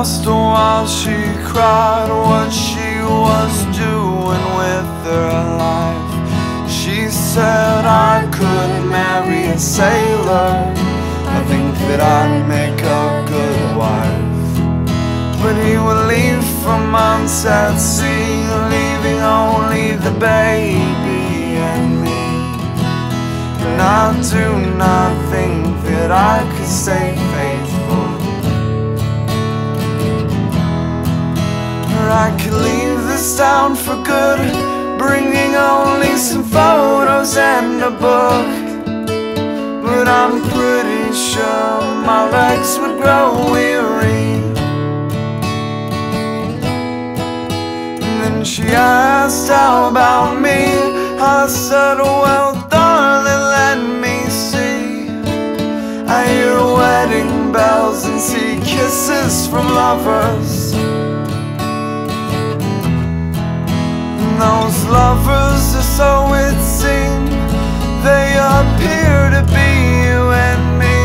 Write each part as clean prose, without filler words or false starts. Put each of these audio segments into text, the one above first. lost while she cried what she was doing with her life. She said I could marry a sailor, I think that I'd make a good wife. But he would leave for months at sea, leaving only the baby and me. And I do not think that I could stay faithful, I could leave this town for good, bringing only some photos and a book. But I'm pretty sure my legs would grow weary. And then she asked how about me, I said well darling let me see. I hear wedding bells and see kisses from lovers. Those lovers, or so it seems, they appear to be you and me.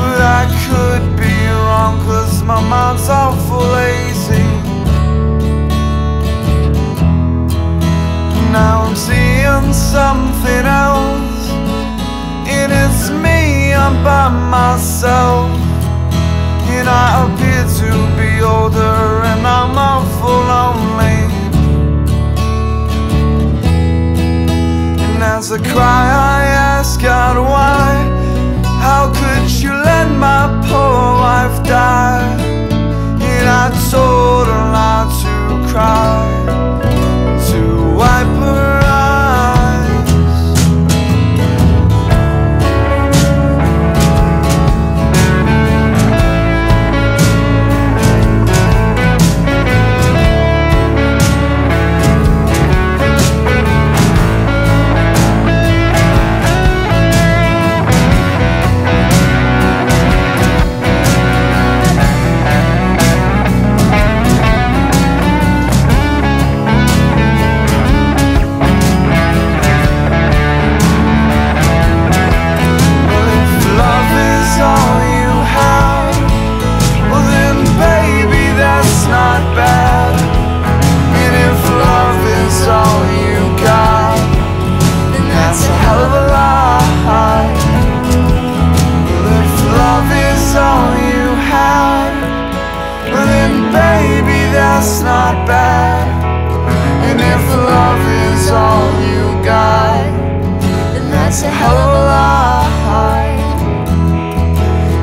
But I could be wrong, cause my mom's awful lazy. Now I'm seeing something else, and it's me, I'm by myself. And I appear to be older, and I'm awful lonely. As I cry, I ask God why, how could you let my poor wife die? And I told her not to cry, to wipe her eyes. That's not bad. And if love is all you got, then that's a hell of a lie.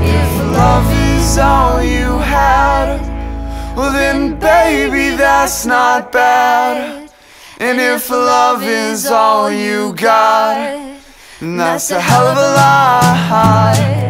If love is all you had, well then baby that's not bad. And if love is all you got, then that's a hell of a lie.